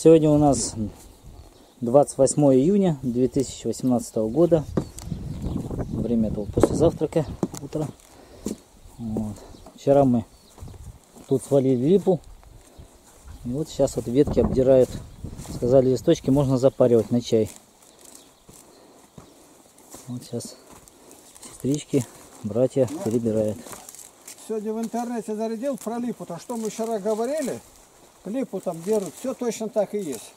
Сегодня у нас 28 июня 2018 года. Время этого после завтрака, утро. Вот. Вчера мы тут свалили липу. И вот сейчас вот ветки обдирают. Сказали, листочки можно запаривать на чай. Вот сейчас сестрички, братья перебирают. Сегодня в интернете зарядил про липу. То, что мы вчера говорили, липу там держат, все точно так и есть.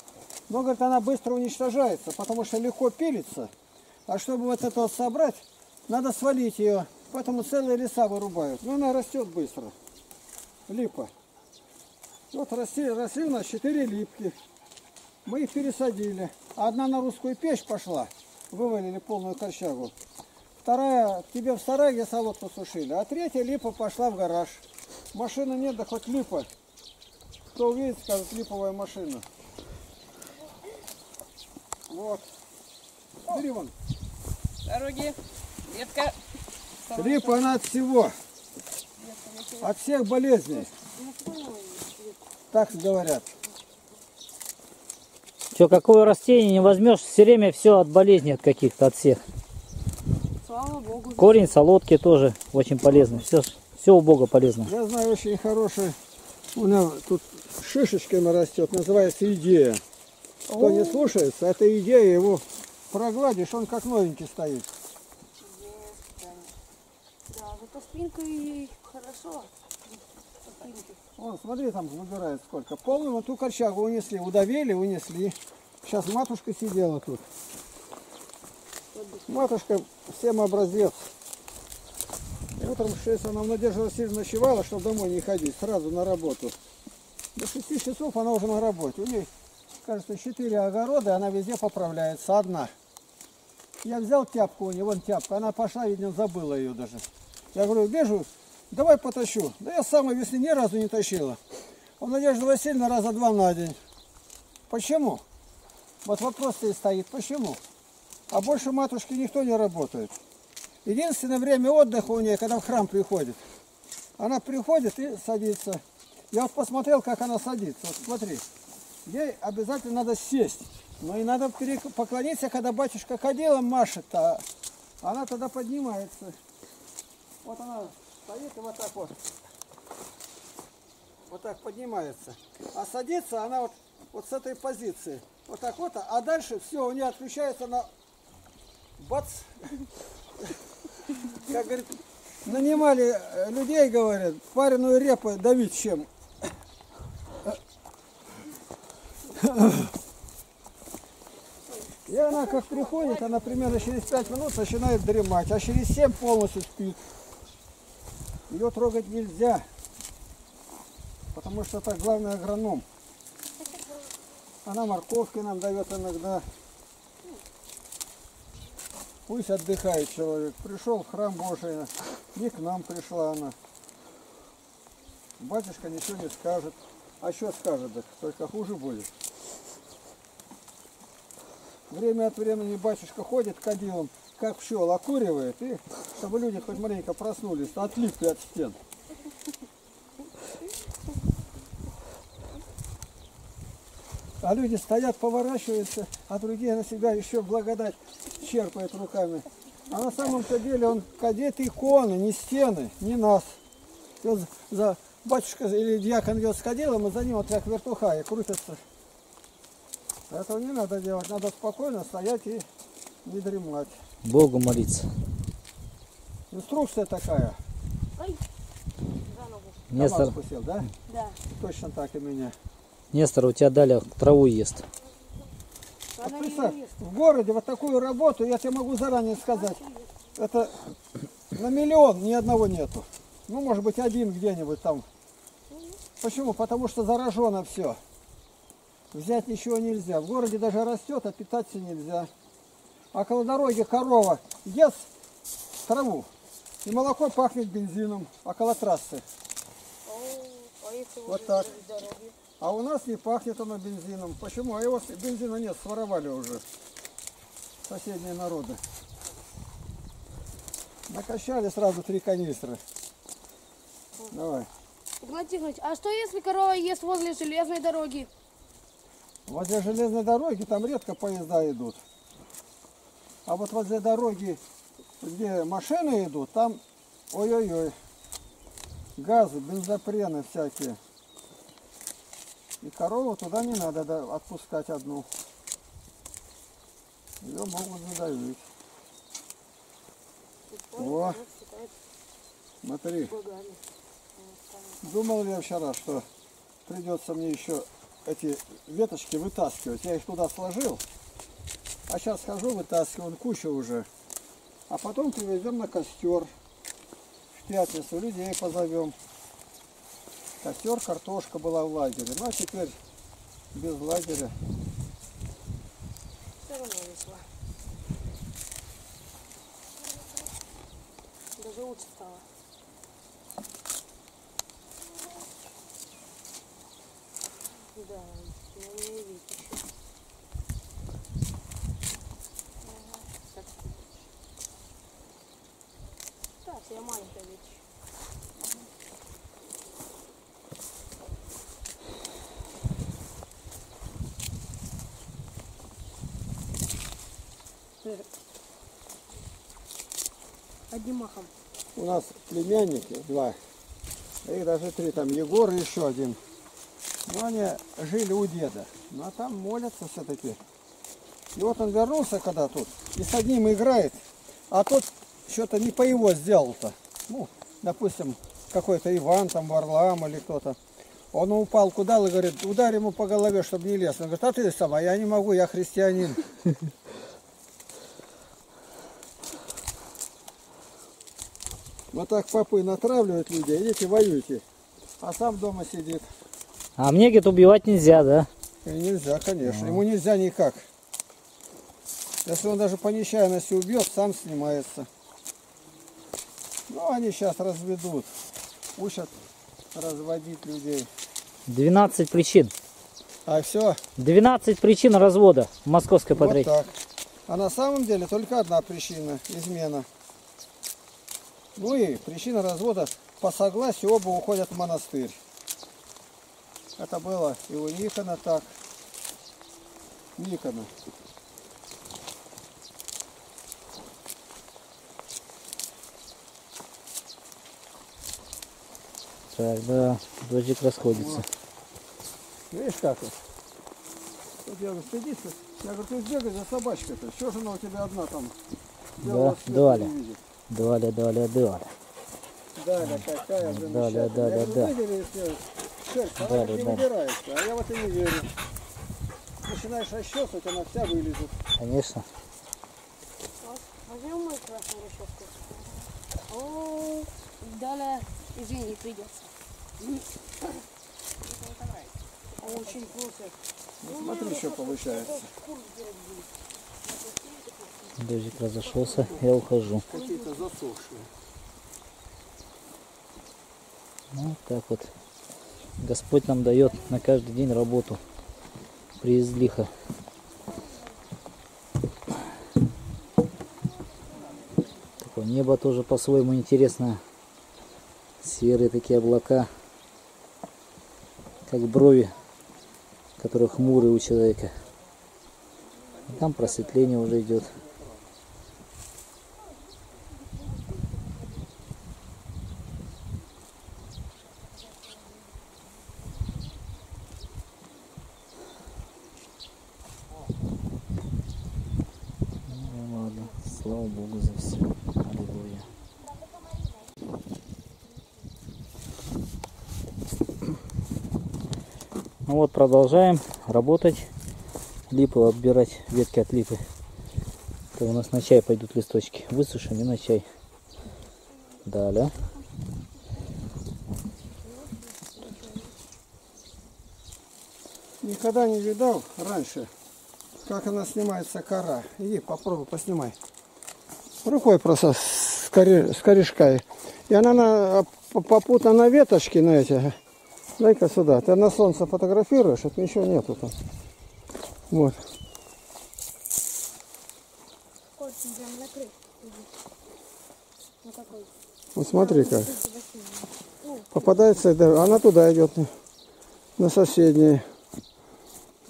Но, говорит, она быстро уничтожается, потому что легко пилится. А чтобы вот это вот собрать, надо свалить ее. Поэтому целые леса вырубают. Но она растет быстро. Липа. Вот росли у нас 4 липки. Мы их пересадили. Одна на русскую печь пошла. Вывалили полную кольчагу. Вторая тебе в сарай, где солодку сушили. А третья липа пошла в гараж. Машины нет, да хоть липа. Кто увидит, скажет, липовая машина. Вот. Бери вон. Дороги. Ветка. Липа, она от всего. От всех болезней. Так говорят. Что, какое растение не возьмешь, все время все от болезней, от каких-то, от всех. Слава Богу. Корень солодки тоже очень полезный. Все у Бога полезно. Я знаю очень хороший. У меня тут шишечками растет, называется идея. Кто не слушается, это идея, его прогладишь, он как новенький стоит. Да, зато спинка и хорошо. Вон, смотри, там выбирает сколько. Полную вот ту корчагу унесли, удавили, унесли. Сейчас матушка сидела тут. Матушка всем образец. Утром в 6 она Надежда Васильевна ночевала, чтобы домой не ходить, сразу на работу. До 6 часов она уже на работе. У нее, кажется, 4 огорода, она везде поправляется, одна. Я взял тяпку у нее, вон тяпка, она пошла, видимо, забыла ее даже. Я говорю, бежу, давай потащу. Да я сама весны ни разу не тащила. У Надежды Васильевны раза 2 на день. Почему? Вот вопрос и стоит, почему? А больше матушки никто не работает. Единственное время отдыха у нее, когда в храм приходит. Она приходит и садится. Я вот посмотрел, как она садится. Вот смотри, ей обязательно надо сесть. Но и надо поклониться, когда батюшка кадилом машет. А она тогда поднимается. Вот она стоит и вот так вот. Вот так поднимается. А садится она вот с этой позиции. Вот так вот. А дальше все, у нее отключается на... Бац! Как говорит, нанимали людей, говорят, пареную репу давить чем. И она как приходит, она примерно через 5 минут начинает дремать, а через 7 полностью спит. Ее трогать нельзя, потому что так главный агроном. Она морковки нам дает иногда. Пусть отдыхает человек. Пришел в храм Божий, не к нам пришла она. Батюшка ничего не скажет. А что скажет, так только хуже будет. Время от времени батюшка ходит кадилом, как пчел, окуривает, и чтобы люди хоть маленько проснулись, отлипли от стен. А люди стоят, поворачиваются, а другие на себя еще благодать черпают руками. А на самом-то деле он кадет иконы, не стены, не нас. За батюшка или дьякон идет с кадилом, и за ним вот как вертуха и крутятся. Этого не надо делать, надо спокойно стоять и не дремать. Богу молиться. Инструкция такая. Ой, за ногу. Нестор... Спустил, да? Да. Точно так и меня. Нестор, у тебя дали траву ест. А представь, в городе вот такую работу, я тебе могу заранее сказать, это на миллион ни одного нету. Ну, может быть, один где-нибудь там. Почему? Потому что заражено все. Взять ничего нельзя. В городе даже растет, а питаться нельзя. Около дороги корова ест траву, и молоко пахнет бензином. Около трассы. Вот так. А у нас не пахнет оно бензином. Почему? А его бензина нет, своровали уже соседние народы. Накачали сразу 3 канистры. Давай. Игнат Тихонович, а что если корова ест возле железной дороги? Возле железной дороги там редко поезда идут. А вот возле дороги, где машины идут, там ой-ой-ой. Газы, бензопрены всякие. И корову туда не надо отпускать одну. Ее могут задавить. О, смотри. Думал я вчера, что придется мне еще эти веточки вытаскивать. Я их туда сложил. А сейчас хожу, вытаскиваю, куча уже. А потом привезем на костер. В пятницу людей позовем. Костер, картошка была в лагере. Ну а теперь без лагеря. Даже лучше стало. Да, я не видела. Ага. Так, я маленькая вещь. Ага. Одним махом. У нас племянники два, их даже три, там Егор и еще один. Но они жили у деда, ну а там молятся все-таки. И вот он вернулся когда тут, и с одним играет, а тот что-то не по его сделал-то. Ну, допустим, какой-то Иван, там Варлаам или кто-то. Он ему палку дал и говорит, ударь ему по голове, чтобы не лез. Он говорит, а ты сама, я не могу, я христианин. Вот так папы натравливают людей, идите воюйте, а сам дома сидит. А мне, говорит, убивать нельзя, да? И нельзя, конечно, ему нельзя никак. Если он даже по нечаянности убьет, сам снимается. Ну, они сейчас разведут, учат разводить людей. 12 причин. А все? 12 причин развода в московской подряде. Вот так. А на самом деле только одна причина – измена. Ну и причина развода по согласию оба уходят в монастырь. Это было и у Никона так. Никона. Так, да, дождик расходится. Вот. Видишь, как это? Вот я говорю, стыдишься. Я говорю, ты сбегай за собачкой-то. Что же она у тебя одна там? Да, Даля. Даля. Даля какая же замечательная. Даля. А я вот и не верю. Начинаешь расчесывать, она вся вылезет. Конечно. Возьмем мою красную расческу. О, Даля, извини, придется. Очень вкусно. Ну, смотри, что получается. Дождик разошелся, я ухожу. Какие-то засохшие. Вот так вот. Господь нам дает на каждый день работу. Приизлиха. Такое небо тоже по-своему интересное. Серые такие облака. Как брови, которые хмурые у человека. Там просветление уже идет. Слава Богу за все. Аллилуйя. Ну вот, продолжаем работать. Липы отбирать, ветки от липы. Это у нас на чай пойдут листочки. Высушим и на чай. Далее. Никогда не видал раньше, как она снимается кора. Иди попробуй, поснимай. Рукой просто с корешка. И она попутана на веточки, на эти. Дай-ка сюда. Ты на солнце фотографируешь, это ничего нету там. Вот. Вот смотри как. Попадается, она туда идет. На соседние.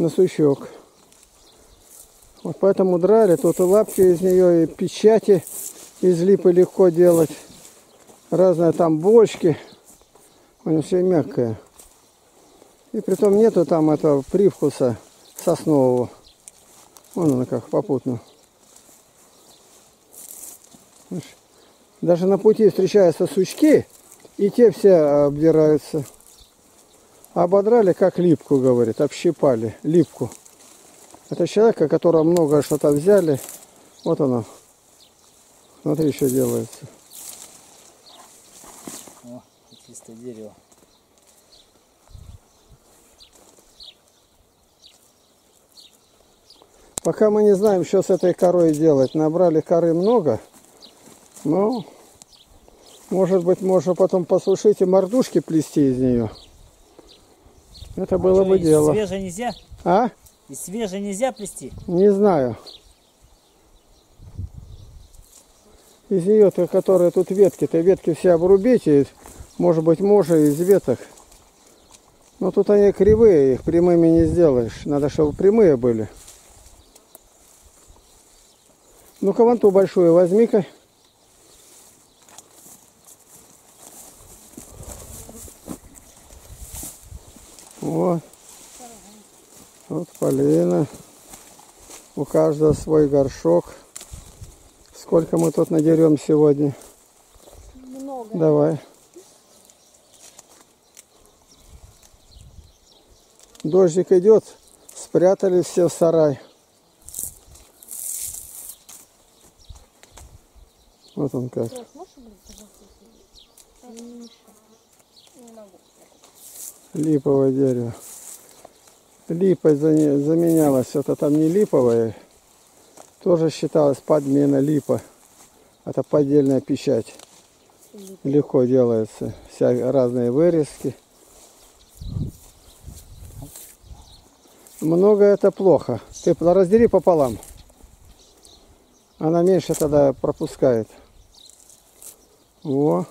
на сучок. Вот поэтому драли. Тут и лапки из нее, и печати из липы легко делать. Разные там бочки. Оно все мягкое. И притом нету там этого привкуса соснового. Вон она как, попутно. Даже на пути встречаются сучки, и те все обдираются. Ободрали, как липку, говорит, общипали, липку. Это человека, которого много что-то взяли. Вот оно. Смотри, что делается. О, чистое дерево. Пока мы не знаем, что с этой корой делать. Набрали коры много. Ну, может быть, можно потом посушить и мордушки плести из нее. Это было бы дело. Свежее нельзя? А? И свежее нельзя плести? Не знаю. Из нее-то, которые тут ветки-то, ветки все обрубить, и, может быть, можно из веток. Но тут они кривые, их прямыми не сделаешь. Надо, чтобы прямые были. Ну-ка, вон ту большую возьми-ка. Вот. Вот Полина. У каждого свой горшок. Сколько мы тут надерем сегодня? Много. Давай. Дождик идет. Спрятались все в сарай. Вот он как. Липовое дерево. Липой заменялось. Это там не липовое. Тоже считалось подмена липа. Это поддельная печать. Легко делается. Вся разные вырезки. Много это плохо. Ты раздели пополам. Она меньше тогда пропускает. Во.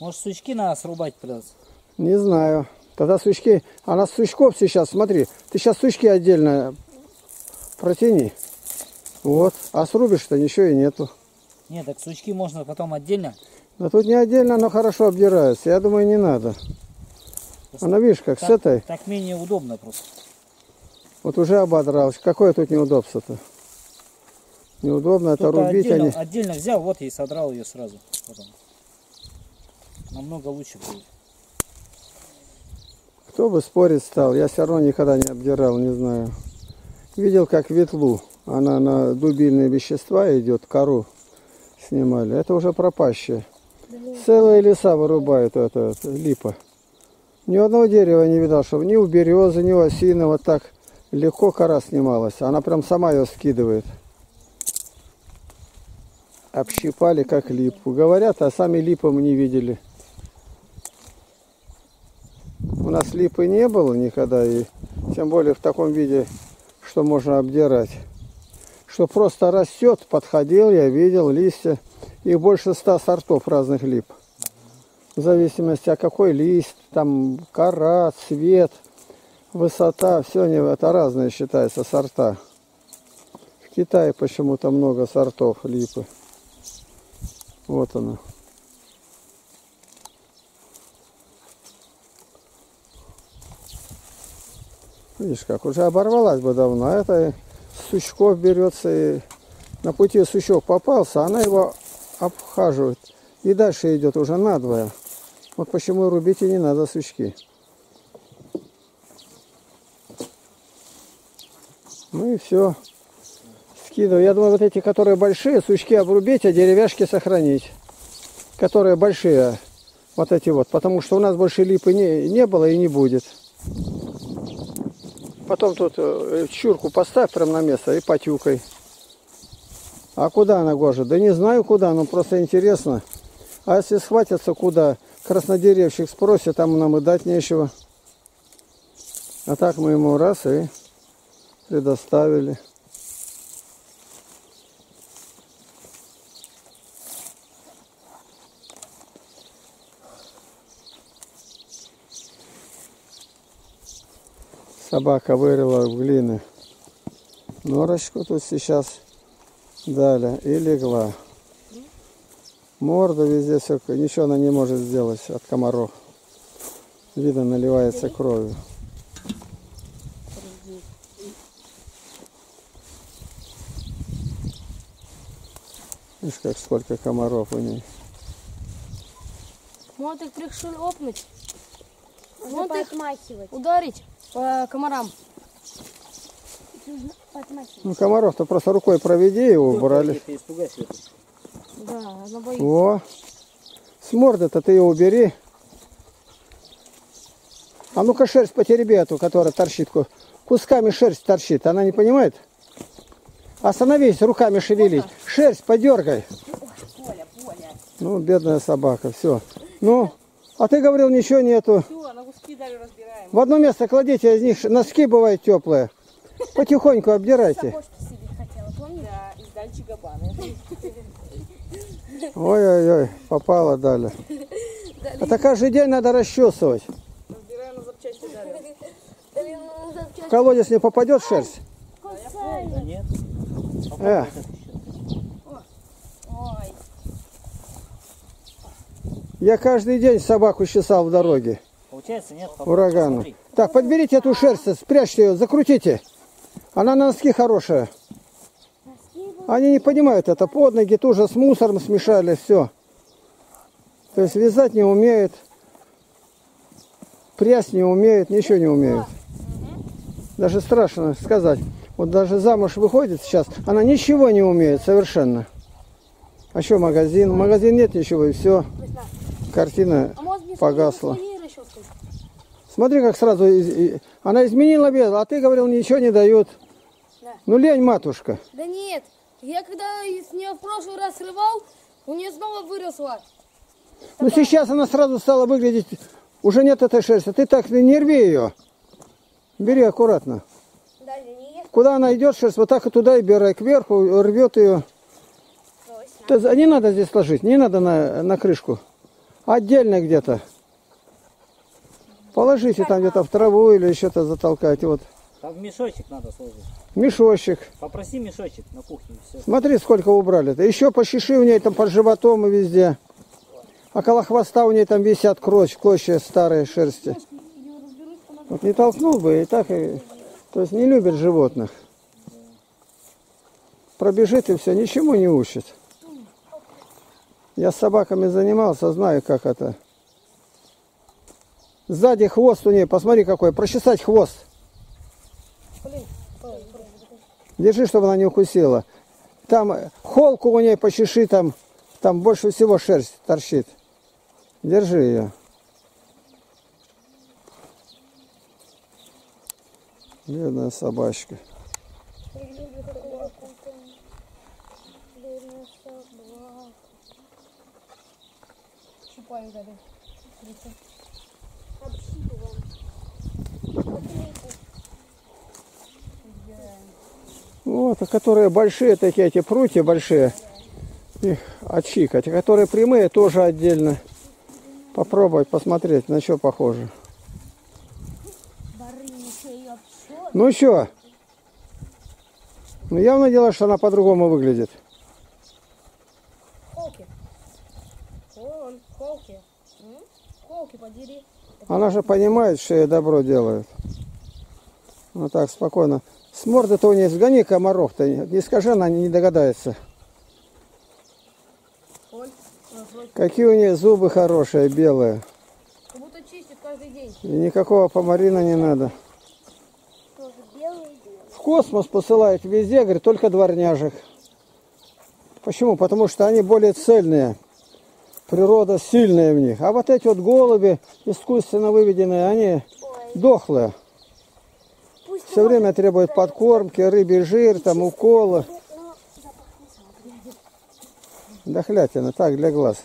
Может, сучки надо срубать придется? Не знаю. Тогда сучки, она с сучков сейчас, смотри, ты сейчас сучки отдельно протяни. Вот, а срубишь-то ничего и нету. Нет, так сучки можно потом отдельно? Да тут не отдельно, но хорошо обдирается, я думаю, не надо. Просто она, видишь, как так, с этой. Так менее удобно просто. Вот уже ободралась, какое тут неудобство-то? Неудобно это рубить. Отдельно, они... отдельно взял, вот и содрал ее сразу. Потом. Намного лучше будет. Кто бы спорить стал, я все равно никогда не обдирал, не знаю. Видел, как ветлу, она на дубильные вещества идет, кору снимали. Это уже пропащее. Целые леса вырубают это липа. Ни одного дерева не видал, чтобы ни у березы, ни у осины вот так легко кора снималась. Она прям сама ее скидывает. Общипали, как липу. Говорят, а сами липом не видели. У нас липы не было никогда, и тем более в таком виде, что можно обдирать. Что просто растет, подходил, я видел листья. Их больше 100 сортов разных лип. В зависимости от какой лист, там кора, цвет, высота, все это разные считаются сорта. В Китае почему-то много сортов липы. Вот она. Видишь, как уже оборвалась бы давно. А это сучков берется, и на пути сучок попался, она его обхаживает. И дальше идет уже надвое. Вот почему рубить и не надо сучки. Ну и все. Скидываю. Я думаю, вот эти, которые большие, сучки обрубить, а деревяшки сохранить. Которые большие, вот эти вот. Потому что у нас больше липы не было и не будет. Потом тут чурку поставь прямо на место и потюкай. А куда она гожит? Да не знаю куда, но просто интересно. А если схватятся куда? Краснодеревщик спросит, там нам и дать нечего. А так мы ему раз и предоставили. собака вырыла в глины норочку, тут сейчас дали, и легла. Морда везде, все, ничего она не может сделать от комаров. Видно, наливается кровью. Видишь, как сколько комаров у ней. Может их прикшуль опнуть. Может их махивать. Ударить по комарам. Ну, комаров-то просто рукой проведи, его убрали. Да, она боится. О, с морды-то ты ее убери. А ну-ка шерсть потереби эту, которая торчит. Кусками шерсть торчит, она не понимает? Остановись, руками шевелить. Шерсть подергай. Ну, бедная собака, все. Ну, а ты говорил, ничего нету. В одно место кладите, из них носки бывают теплые. Потихоньку обдирайте. Ой-ой-ой, попала Даля. А такая же день надо расчесывать. В колодец не попадет шерсть? Я каждый день собаку чесал в дороге. Получается, нет? Урагану. Так, подберите эту шерсть, спрячьте ее, закрутите. Она на носки хорошая. Они не понимают это. Под ноги тоже с мусором смешали, все. То есть вязать не умеют, прясть не умеют, ничего не умеют. Даже страшно сказать. Вот даже замуж выходит сейчас, она ничего не умеет совершенно. А что магазин? В магазин нет ничего, и все. Картина погасла. Смотри, как сразу... Она изменила вес, а ты говорил, ничего не дают. Ну лень, матушка. Да нет. Я когда с нее в прошлый раз срывал, у нее снова выросла. Ну сейчас она сразу стала выглядеть, уже нет этой шерсти. Ты так не рви ее. Бери аккуратно. Куда она идет шерсть, вот так и туда и бери, кверху рвет ее. Не надо здесь ложить, не надо на крышку. Отдельно где-то. Положите там где-то в траву или что-то затолкать. Вот. Там в мешочек надо сложить. Мешочек. Попроси мешочек на кухне. Все. Смотри, сколько убрали-то. Еще по щиши у ней там под животом и везде. Около хвоста у ней там висят клочья старой шерсти. Вот не толкнул бы и так. И... То есть не любит животных. Пробежит и все, ничему не учит. Я с собаками занимался, знаю, как это. Сзади хвост у нее, посмотри какой, прочесать хвост. Держи, чтобы она не укусила. Там холку у нее почеши, там больше всего шерсть торчит. Держи ее. Бедная собачка. Вот, которые большие, такие эти прутья большие, их отщипать. А которые прямые, тоже отдельно. Попробовать, посмотреть, на что похоже. Ну что? Ну явно дело, что она по-другому выглядит. Она же понимает, что ей добро делают. Вот так, спокойно. С морды-то у нее сгони комаров-то. Не скажи, она не догадается. Какие у нее зубы хорошие, белые. Как будто чистит каждый день. И никакого помарина не надо. В космос посылают везде, говорит, только дворняжек. Почему? Потому что они более цельные. Природа сильная в них. А вот эти вот голуби, искусственно выведенные, они дохлые. Все время требуют подкормки, рыбий жир, там уколы. Дохлятина, так, для глаз.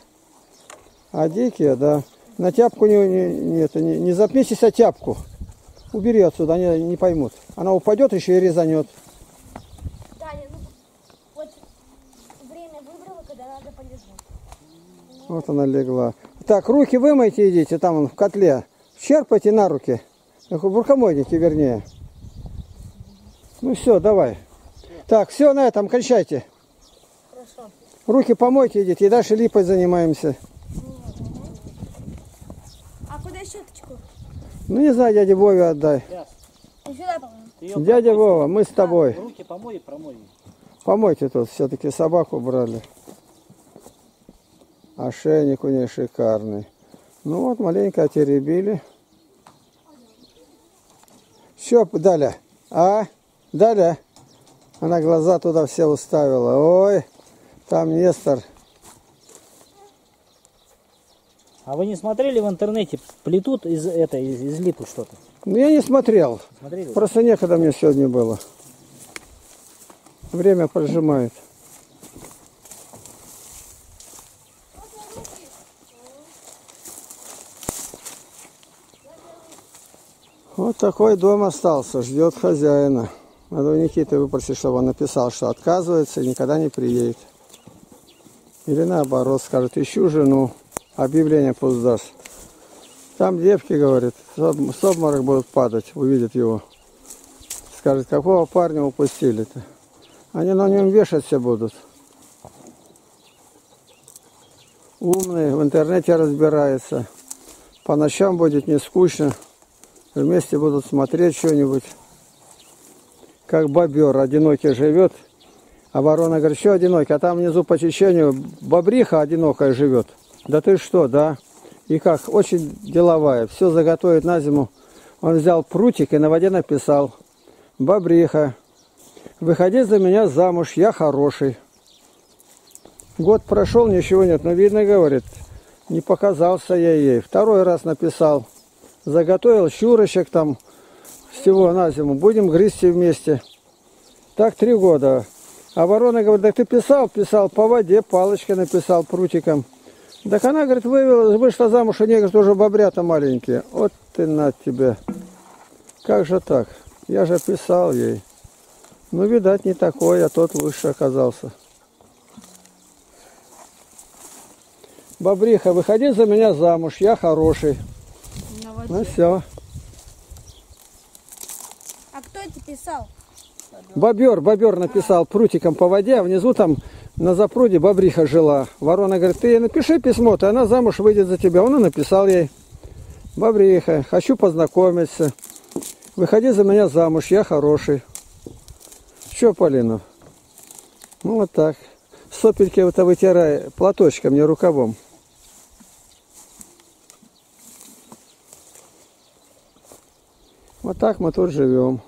А дикие, да. На тяпку не запнитесь, а тяпку. Убери отсюда, они не поймут. Она упадет еще и резанет. Вот она легла. Так, руки вымойте, идите, там он в котле. Черпайте на руки. В рукомойнике, вернее. Ну все, давай. Так, все, на этом кончайте. Хорошо. Руки помойте, идите, и дальше липой занимаемся. А куда щеточку? Ну не знаю, дяде Вове отдай. Дядя Вова, мы с тобой. Руки помой и промой. Помойте тут, все-таки собаку брали. Ошейник у нее шикарный. Ну вот, маленько отеребили. Все, Даля. А? Даля. Она глаза туда все уставила. Ой, там Нестор. А вы не смотрели в интернете, плетут из липы что-то? Ну, я не смотрел. Смотрели? Просто некогда мне сегодня было. Время поджимает. Вот такой дом остался, ждет хозяина. Надо у Никиты выпросить, чтобы он написал, что отказывается и никогда не приедет. Или наоборот, скажет, ищу жену, объявление пусть даст. Там девки, говорит, с обморок будут падать, увидят его. Скажет, какого парня упустили-то? Они на нем вешать все будут. Умный, в интернете разбирается. По ночам будет не скучно. Вместе будут смотреть что-нибудь. Как бобер одинокий живет, а ворона говорит, что одинокий, а там внизу по течению бобриха одинокая живет. Да ты что, да? И как, очень деловая, все заготовит на зиму. Он взял прутик и на воде написал: бобриха, выходи за меня замуж, я хороший. Год прошел, ничего нет, но видно, говорит, не показался я ей. Второй раз написал, заготовил щурочек там, всего на зиму, будем грызти вместе. Так 3 года. А ворона говорит, да ты писал, писал, по воде палочкой написал, прутиком. Так она, говорит, вышла замуж, у нее, говорит, уже бобрята маленькие. Вот ты на тебе. Как же так? Я же писал ей. Ну, видать, не такой, а тот лучше оказался. Бобриха, выходи за меня замуж, я хороший. Давайте. Ну, все. Писал. Бобер написал прутиком по воде, а внизу там на запруде бобриха жила. Ворона говорит, ты ей напиши письмо-то, она замуж выйдет за тебя. Он и написал ей: бобриха, хочу познакомиться. Выходи за меня замуж, я хороший. Че, Полина? Ну вот так. Сопельки-то вытирай платочком, не рукавом. Вот так мы тут живем.